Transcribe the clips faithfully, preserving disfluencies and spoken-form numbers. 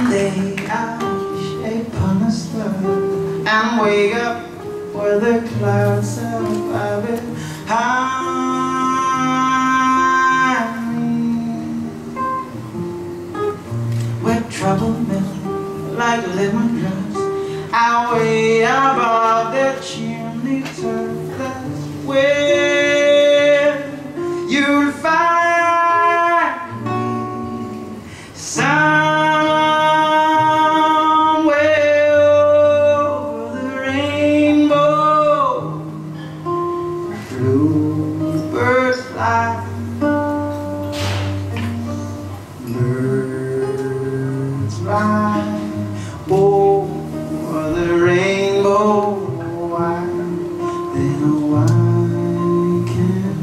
Someday I'll shape on a star and wake up where the clouds are bobbing high, where trouble melts like lemon drops and way above the chimney top. That's where you'll find me. Some bluebirds fly, birds fly over the rainbow. Why, then why can't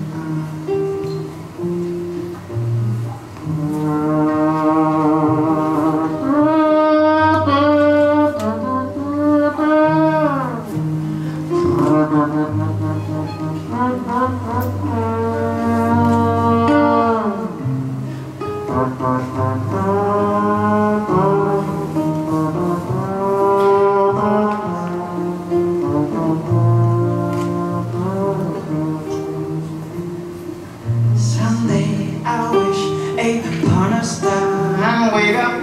I wake up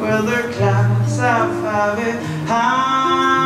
where the clouds are far behind.